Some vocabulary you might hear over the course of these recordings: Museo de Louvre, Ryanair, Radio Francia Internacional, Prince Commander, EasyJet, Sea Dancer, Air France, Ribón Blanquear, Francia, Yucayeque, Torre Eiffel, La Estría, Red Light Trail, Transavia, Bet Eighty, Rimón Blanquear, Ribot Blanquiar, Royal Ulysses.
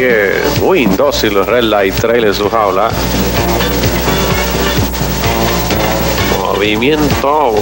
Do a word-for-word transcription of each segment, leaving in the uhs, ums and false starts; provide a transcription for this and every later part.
sigue muy indócil el Red Light Trail en su jaula. Movimiento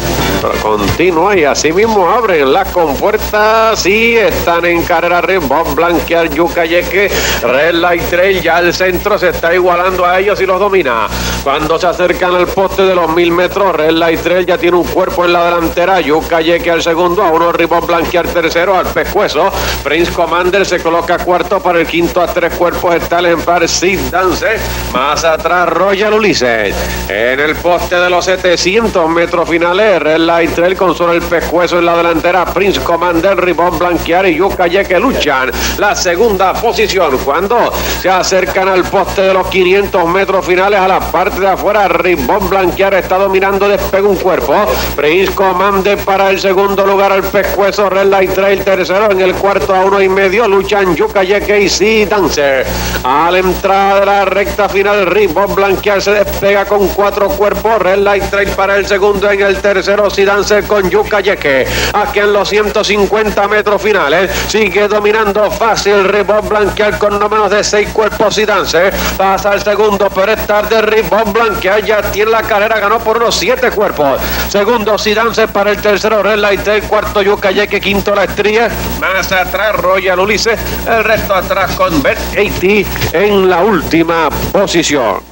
continuo y así mismo abren las compuertas y están en carrera Rimón Blanquear, Yucayeque. Red Light Trail ya el centro se está igualando a ellos y los domina. Cuando se acercan al poste de los mil metros, Red Light Trail ya tiene un cuerpo en la delantera, Yucayeque al segundo, a uno Ribot Blanquear tercero, al pescuezo, Prince Commander se coloca cuarto, para el quinto a tres cuerpos está el ejemplar Sea Dancer, más atrás Royal Ulysses. En el poste de los setecientos metros finales, Red Light Trail con solo el pescuezo en la delantera, Prince Commander, Ribón Blanquear y Yucayeque luchan la segunda posición. Cuando se acercan al poste de los quinientos metros finales, a la parte de afuera, Ribón Blanquear está dominando, despega un cuerpo, Prince Commander para el segundo lugar, al pescuezo Red Light Trail tercero, en el cuarto a uno y medio luchan Yucayeque y Sea Dancer. A la entrada de la recta final, Ribón Blanquear se despega con cuatro cuerpos, Red Light Trail para el segundo, en el tercero Sea Dancer con Yucayeque. Aquí en los ciento cincuenta metros finales sigue dominando fácil Ribón Blanquear con no menos de seis cuerpos. Sea Dancer pasa al segundo, pero es tarde, Ribón Blanquear ya tiene la carrera, ganó por unos siete cuerpos. Segundo Sea Dancer, para el tercero Red Light Trail, cuarto Yucayeque, quinto La Estría, más atrás Royal Ulysses, el resto atrás con Bet Eighty en la última posición.